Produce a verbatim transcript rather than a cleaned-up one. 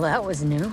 Well, that was new.